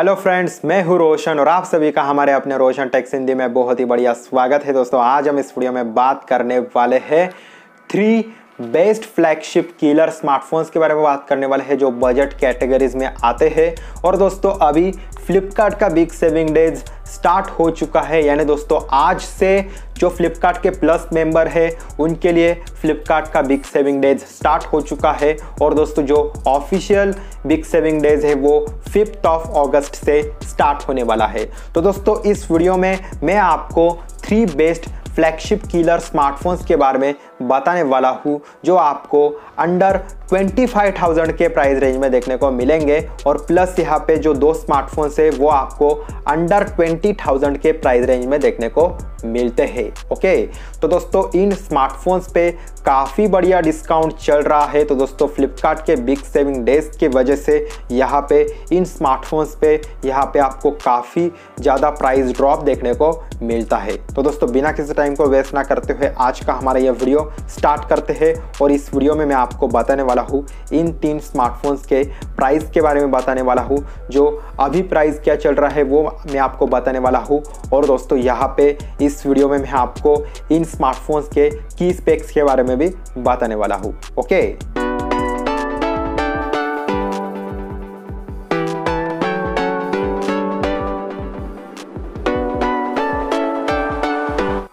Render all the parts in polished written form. Hello friends, मैं हूं रोशन और आप सभी का हमारे अपने रोशन टेक्स हिंदी में बहुत ही बढ़िया स्वागत है। दोस्तों आज हम इस वीडियो में बात करने वाले हैं 3 बेस्ट फ्लैगशिप कीलर स्मार्टफोन्स के बारे में बात करने वाले हैं जो बजट कैटेगरीज में आते हैं। और दोस्तों अभी फ्लिपकार्ट का बिग सेविंग डेज स्टार्ट हो चुका है, यानी दोस्तों आज से जो फ्लिपकार्ट के प्लस मेंबर है उनके लिए फ्लिपकार्ट का बिग सेविंग डेज स्टार्ट हो चुका है। और दोस्तों जो ऑफिशियल बिग सेविंग डेज है वो 5 अगस्त से स्टार्ट होने वाला है। तो दोस्तों इस वीडियो में मैं आपको 3 बेस्ट फ्लैगशिप कीलर स्मार्टफोन्स के बारे में बताने वाला हूँ जो आपको अंडर 25,000 के प्राइस रेंज में देखने को मिलेंगे। और प्लस यहाँ पे जो 2 स्मार्टफोन्स है वो आपको अंडर 20,000 के प्राइस रेंज में देखने को मिलते हैं। ओके, तो दोस्तों इन स्मार्टफोन्स पे काफ़ी बढ़िया डिस्काउंट चल रहा है। तो दोस्तों फ्लिपकार्ट के बिग सेविंग डेज की वजह से यहाँ पे इन स्मार्टफोन्स पे आपको काफ़ी ज़्यादा प्राइस ड्रॉप देखने को मिलता है। तो दोस्तों बिना किसी टाइम को वेस्ट ना करते हुए आज का हमारा यह वीडियो स्टार्ट करते हैं। और इस वीडियो में मैं आपको बताने वाला हूँ इन 3 स्मार्टफोन्स के प्राइस के बारे में बताने वाला हूँ, जो अभी प्राइस क्या चल रहा है वो मैं आपको बताने वाला हूँ। और दोस्तों यहाँ पे इस वीडियो में मैं आपको इन स्मार्टफोन्स के की स्पेक्स के बारे में भी बताने वाला हूँ। ओके,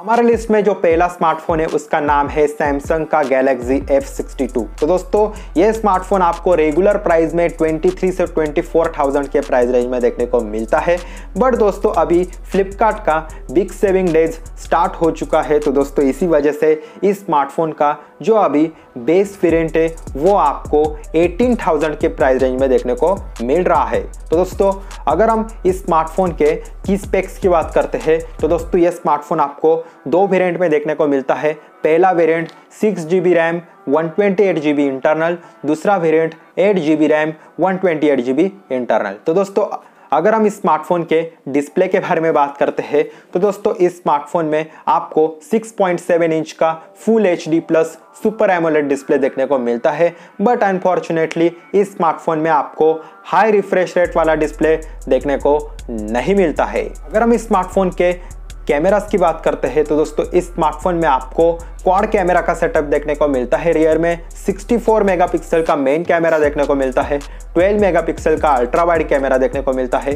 हमारे लिस्ट में जो पहला स्मार्टफोन है उसका नाम है सैमसंग का गैलेक्सी F62। तो दोस्तों ये स्मार्टफोन आपको रेगुलर प्राइस में 23 से 24,000 के प्राइस रेंज में देखने को मिलता है। बट दोस्तों अभी फ्लिपकार्ट का बिग सेविंग डेज स्टार्ट हो चुका है, तो दोस्तों इसी वजह से इस स्मार्टफोन का जो अभी बेस वेरिएंट है वो आपको 18,000 के प्राइस रेंज में देखने को मिल रहा है। तो दोस्तों अगर हम इस स्मार्टफोन के की स्पेक्स की बात करते हैं तो दोस्तों ये स्मार्टफोन आपको 2 वेरिएंट में देखने को मिलता है। पहला variant 6GB RAM 128GB internal, दूसरा variant 8GB RAM 128GB internal. तो दोस्तों अगर हम इस स्मार्टफोन के डिस्प्ले के बारे में बात करते हैं तो दोस्तों इस स्मार्टफोन में आपको 6.7 इंच का full HD plus super AMOLED display देखने को मिलता है। बट अनफॉर्चुनेटली इस स्मार्टफोन में आपको हाई रिफ्रेश रेट वाला डिस्प्ले देखने को नहीं मिलता है। अगर हम इस स्मार्टफोन के कैमरास की बात करते हैं तो दोस्तों इस स्मार्टफोन में आपको क्वाड कैमरा का सेटअप देखने को मिलता है। रियर में 64 मेगापिक्सल का मेन कैमरा देखने को मिलता है, 12 मेगापिक्सल का अल्ट्रा वाइड कैमरा देखने को मिलता है,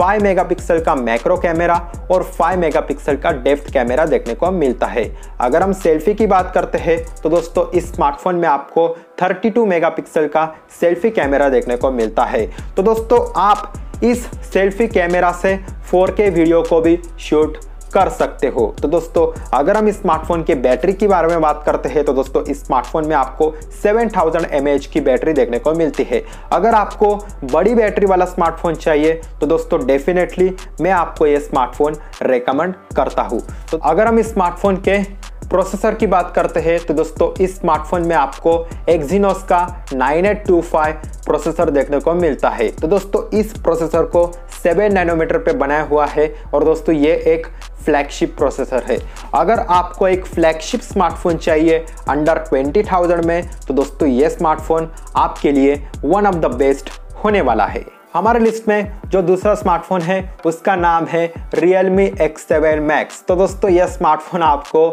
5 मेगापिक्सल का मैक्रो कैमरा और 5 मेगापिक्सल का डेप्थ कैमरा देखने को मिलता है। अगर हम सेल्फी की बात करते हैं तो दोस्तों इस स्मार्टफोन में आपको 32 मेगापिक्सल का सेल्फी कैमरा देखने को मिलता है। तो दोस्तों आप इस सेल्फी कैमरा से 4K वीडियो को भी शूट कर सकते हो। तो दोस्तों अगर हम इस स्मार्टफोन के बैटरी के बारे में बात करते हैं तो दोस्तों इस स्मार्टफोन में आपको 7000 mAh की बैटरी देखने को मिलती है। अगर आपको बड़ी बैटरी वाला स्मार्टफोन चाहिए तो दोस्तों डेफिनेटली मैं आपको ये स्मार्टफोन रेकमेंड करता हूँ। तो अगर हम इस स्मार्टफोन के प्रोसेसर की बात करते हैं तो दोस्तों इस स्मार्टफोन में आपको Exynos का 9825 प्रोसेसर देखने को मिलता है। तो दोस्तों इस प्रोसेसर को 7 नैनोमीटर पे बनाया हुआ है और दोस्तों ये एक फ्लैगशिप प्रोसेसर है। अगर आपको एक फ्लैगशिप स्मार्टफोन चाहिए अंडर 20,000 में तो दोस्तों ये स्मार्टफोन आपके लिए वन ऑफ द बेस्ट होने वाला है। हमारे लिस्ट में जो दूसरा स्मार्टफोन है उसका नाम है Realme X7 Max। तो दोस्तों यह स्मार्टफोन आपको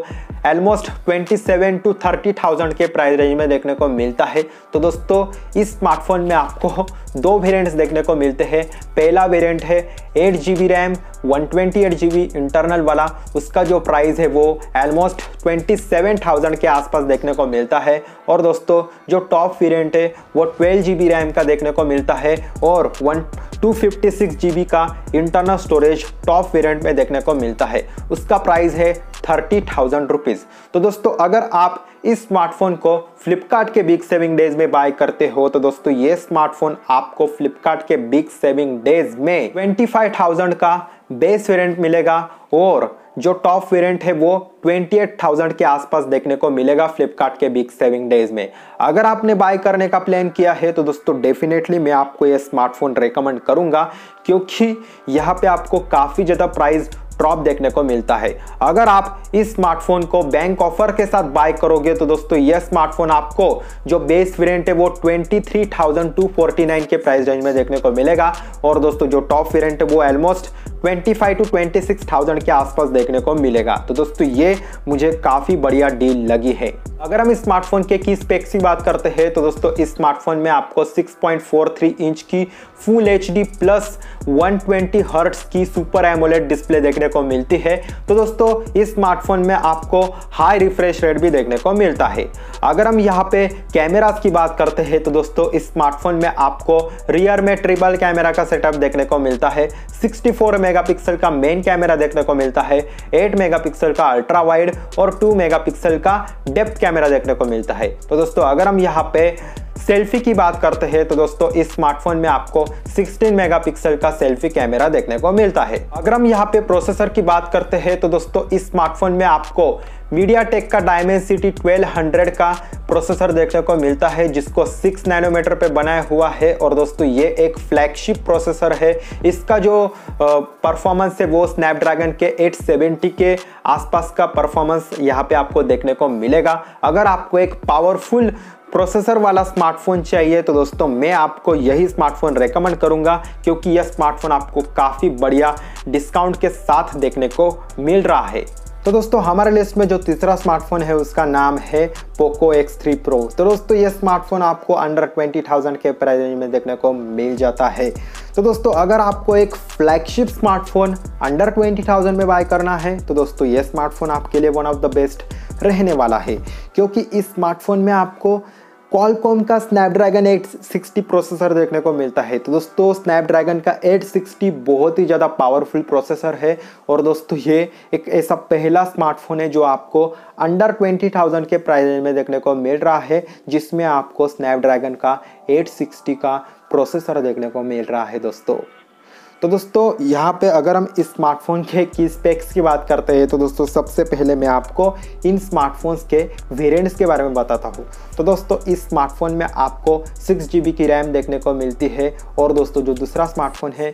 ऑलमोस्ट 27 टू 30,000 के प्राइस रेंज में देखने को मिलता है। तो दोस्तों इस स्मार्टफोन में आपको 2 वेरिएंट्स देखने को मिलते हैं। पहला वेरिएंट है 8GB रैम 128GB इंटरनल वाला, उसका जो प्राइस है वो ऑलमोस्ट 27,000 के आसपास देखने को मिलता है। और दोस्तों जो टॉप वेरिएंट है वो 12GB रैम का देखने को मिलता है और 256GB का इंटरनल स्टोरेज टॉप वेरिएंट में देखने को मिलता है, उसका प्राइस है 30,000 रुपीज़। तो दोस्तों अगर आप इस स्मार्टफोन को फ्लिपकार्ट के बिग सेविंग डेज में बाय करते हो तो दोस्तों ये स्मार्टफोन आपको फ्लिपकार्ट के बिग सेविंग डेज में 25,000 का बेस वेरिएंट मिलेगा और जो टॉप वेरिएंट है वो 28,000 के आसपास देखने को मिलेगा फ्लिपकार्ट के बिग सेविंग डेज में। अगर आपने बाय करने का प्लान किया है तो दोस्तों डेफिनेटली मैं आपको ये स्मार्टफोन रेकमेंड करूँगा, क्योंकि यहाँ पे आपको काफ़ी ज़्यादा प्राइस ड्रॉप देखने को मिलता है। अगर आप इस स्मार्टफोन को बैंक ऑफर के साथ बाय करोगे तो दोस्तों यह स्मार्टफोन आपको जो बेस वेरिएंट है वो 23,249 के प्राइस रेंज में देखने को मिलेगा और दोस्तों जो टॉप वेरिएंट है वो ऑलमोस्ट 25,000 to 26,000 के आसपास देखने को मिलेगा। तो दोस्तों ये मुझे काफी बढ़िया डील लगी है। अगर हम इस स्मार्टफोन के की स्पेक्स की बात करते हैं तो दोस्तों इस स्मार्टफोन में आपको 6.43 इंच की फुल HD प्लस 120 हर्ट्ज की सुपर एमोलेड डिस्प्ले देखने को मिलती है। तो दोस्तों इस स्मार्टफोन में आपको हाई रिफ्रेश रेट भी देखने को मिलता है। अगर हम यहाँ पे कैमरास की बात करते हैं तो दोस्तों इस स्मार्टफोन में आपको रियर में ट्रिपल कैमरा का सेटअप देखने को मिलता है, 64 मेगापिक्सल का मेन कैमरा देखने को मिलता है, 8 मेगापिक्सल का अल्ट्रा वाइड और 2 मेगापिक्सल का डेप्थ कैमरा देखने को मिलता है। तो दोस्तों अगर हम यहाँ पे सेल्फी की बात करते हैं तो दोस्तों इस स्मार्टफोन में आपको 16 मेगापिक्सल का सेल्फी कैमरा देखने को मिलता है। अगर हम यहाँ पे प्रोसेसर की बात करते हैं तो दोस्तों इस स्मार्टफोन में आपको MediaTek का Dimensity 1200 का प्रोसेसर देखने को मिलता है जिसको 6 नैनोमीटर पे बनाया हुआ है और दोस्तों ये एक फ्लैगशिप प्रोसेसर है। इसका जो परफॉर्मेंस है वो स्नैपड्रैगन के 870 के आसपास का परफॉर्मेंस यहाँ पे आपको देखने को मिलेगा। अगर आपको एक पावरफुल प्रोसेसर वाला स्मार्टफोन चाहिए तो दोस्तों मैं आपको यही स्मार्टफोन रेकमेंड करूंगा क्योंकि यह स्मार्टफोन आपको काफ़ी बढ़िया डिस्काउंट के साथ देखने को मिल रहा है। तो दोस्तों हमारे लिस्ट में जो तीसरा स्मार्टफोन है उसका नाम है Poco X3 Pro। तो दोस्तों ये स्मार्टफोन आपको अंडर 20,000 के प्राइस रेंज में देखने को मिल जाता है। तो दोस्तों अगर आपको एक फ्लैगशिप स्मार्टफोन अंडर 20,000 में बाय करना है तो दोस्तों ये स्मार्टफोन आपके लिए वन ऑफ द बेस्ट रहने वाला है क्योंकि इस स्मार्टफोन में आपको Qualcomm का Snapdragon 860 प्रोसेसर देखने को मिलता है। तो दोस्तों Snapdragon का 860 बहुत ही ज़्यादा पावरफुल प्रोसेसर है और दोस्तों ये एक ऐसा पहला स्मार्टफोन है जो आपको अंडर 20,000 के प्राइस रेंज में देखने को मिल रहा है जिसमें आपको Snapdragon का 860 का प्रोसेसर देखने को मिल रहा है दोस्तों। तो दोस्तों यहाँ पे अगर हम इस स्मार्टफोन के की स्पेक्स की बात करते हैं तो दोस्तों सबसे पहले मैं आपको इन स्मार्टफोन्स के वेरिएंट्स के बारे में बताता हूँ। तो दोस्तों इस स्मार्टफोन में आपको 6 GB की रैम देखने को मिलती है और दोस्तों जो दूसरा स्मार्टफोन है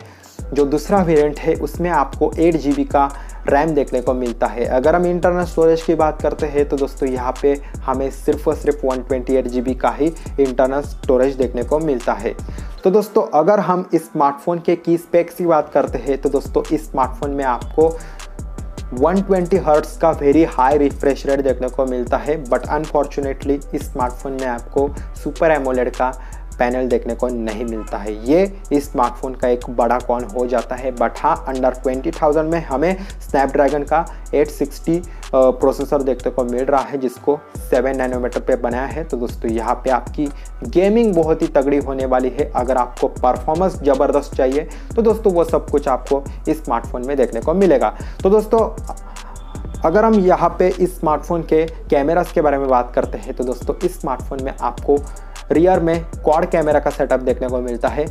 जो दूसरा वेरिएंट है उसमें आपको 8 GB का रैम देखने को मिलता है। अगर हम इंटरनल स्टोरेज की बात करते हैं तो दोस्तों यहाँ पे हमें सिर्फ और सिर्फ 128 GB का ही इंटरनल स्टोरेज देखने को मिलता है। तो दोस्तों अगर हम इस स्मार्टफोन के की स्पेक्स की बात करते हैं तो दोस्तों इस स्मार्टफोन में आपको 120 हर्ट्ज का वेरी हाई रिफ्रेश रेट देखने को मिलता है बट अनफॉर्चुनेटली इस स्मार्टफोन में आपको सुपर एमोलेड का पैनल देखने को नहीं मिलता है। ये इस स्मार्टफोन का एक बड़ा कॉन हो जाता है बट हाँ अंडर 20,000 में हमें स्नैपड्रैगन का 860 प्रोसेसर देखने को मिल रहा है जिसको 7 नैनोमीटर पे बनाया है। तो दोस्तों यहाँ पे आपकी गेमिंग बहुत ही तगड़ी होने वाली है। अगर आपको परफॉर्मेंस ज़बरदस्त चाहिए तो दोस्तों वो सब कुछ आपको इस स्मार्टफोन में देखने को मिलेगा। तो दोस्तों अगर हम यहाँ पे इस स्मार्टफोन के कैमरास के बारे में बात करते हैं तो दोस्तों इस स्मार्टफोन में आपको रियर में क्वाड कैमरा का सेटअप देखने को मिलता है।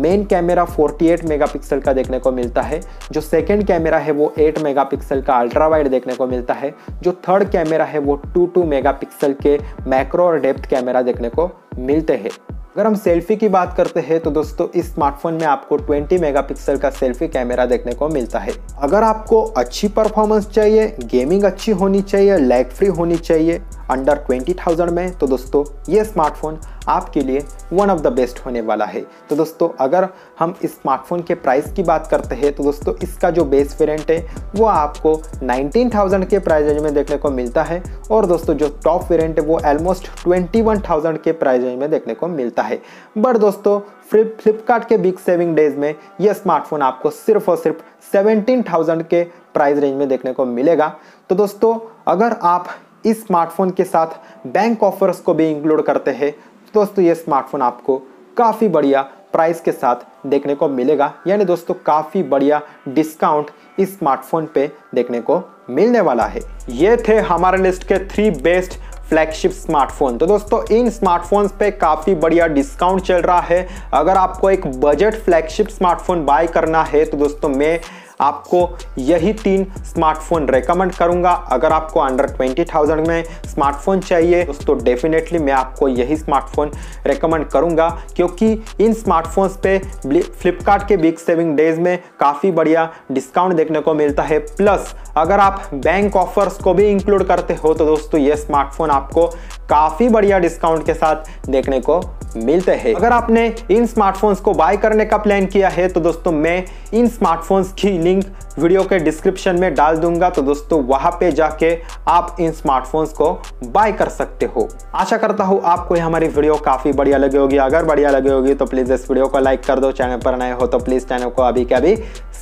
मेन कैमरा 48 मेगापिक्सल का देखने को मिलता है, जो सेकंड कैमरा है वो 8 मेगापिक्सल का अल्ट्रा वाइड देखने को मिलता है, जो थर्ड कैमरा है वो 22 मेगापिक्सल के मैक्रो और डेप्थ कैमरा देखने को मिलते हैं। अगर हम सेल्फी की बात करते हैं तो दोस्तों इस स्मार्टफोन में आपको 20 मेगापिक्सल का सेल्फी कैमरा देखने को मिलता है। अगर आपको अच्छी परफॉर्मेंस चाहिए, गेमिंग अच्छी होनी चाहिए, लैग फ्री होनी चाहिए अंडर 20,000 में तो दोस्तों ये स्मार्टफोन आपके लिए वन ऑफ द बेस्ट होने वाला है। तो दोस्तों अगर हम इस स्मार्टफोन के प्राइस की बात करते हैं तो दोस्तों इसका जो बेस वेरिएंट है वो आपको 19,000 के प्राइस रेंज में देखने को मिलता है और दोस्तों जो टॉप वेरिएंट है वो ऑलमोस्ट 21,000 के प्राइस रेंज में देखने को मिलता है। बट दोस्तों फ्लिपकार्ट के बिग सेविंग डेज में यह स्मार्टफोन आपको सिर्फ और सिर्फ 17,000 के प्राइस रेंज में देखने को मिलेगा। तो दोस्तों अगर आप इस स्मार्टफोन के साथ बैंक ऑफर्स को भी इंक्लूड करते हैं तो दोस्तों ये स्मार्टफोन आपको काफ़ी बढ़िया प्राइस के साथ देखने को मिलेगा, यानी दोस्तों काफ़ी बढ़िया डिस्काउंट इस स्मार्टफोन पे देखने को मिलने वाला है। ये थे हमारे लिस्ट के 3 बेस्ट फ्लैगशिप स्मार्टफोन। तो दोस्तों इन स्मार्टफोन्स पे काफ़ी बढ़िया डिस्काउंट चल रहा है। अगर आपको एक बजट फ्लैगशिप स्मार्टफोन बाय करना है तो दोस्तों मैं आपको यही तीन स्मार्टफोन रेकमेंड करूंगा। अगर आपको अंडर 20,000 में स्मार्टफोन चाहिए दोस्तों, डेफिनेटली मैं आपको यही स्मार्टफोन रेकमेंड करूंगा, क्योंकि इन स्मार्टफोन्स पे फ्लिपकार्ट के बिग सेविंग डेज में काफ़ी बढ़िया डिस्काउंट देखने को मिलता है। प्लस अगर आप बैंक ऑफर्स को भी इंक्लूड करते हो तो दोस्तों ये स्मार्टफोन आपको काफ़ी बढ़िया डिस्काउंट के साथ देखने को मिलते हैं। अगर आपने इन स्मार्टफोन्स को बाय करने का प्लान किया है तो दोस्तों मैं इन स्मार्टफोन्स की लिंक वीडियो के डिस्क्रिप्शन में डाल दूंगा, तो दोस्तों वहां पे जाके आप इन स्मार्टफोन्स को बाय कर सकते हो। आशा करता हूं आपको ये हमारी वीडियो काफ़ी बढ़िया लगी होगी। अगर बढ़िया लगी होगी तो प्लीज़ इस वीडियो को लाइक कर दो, चैनल पर नए हो तो प्लीज़ चैनल को अभी के अभी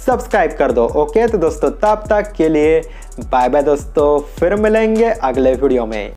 सब्सक्राइब कर दो। ओके तो दोस्तों तब तक के लिए बाय बाय दोस्तों, फिर मिलेंगे अगले वीडियो में।